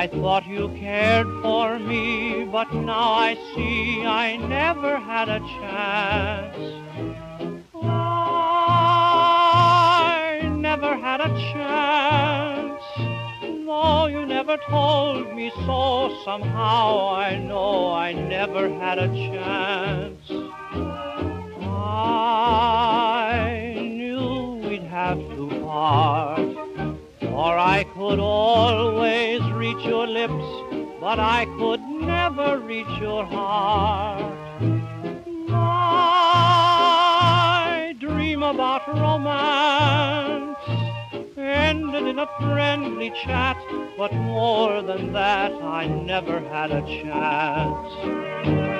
I thought you cared for me, but now I see I never had a chance. I never had a chance. Though you never told me so, somehow I know I never had a chance. I knew we'd have to part, for I could always reach your lips, but I could never reach your heart. My dream about romance ended in a friendly chat, but more than that, I never had a chance.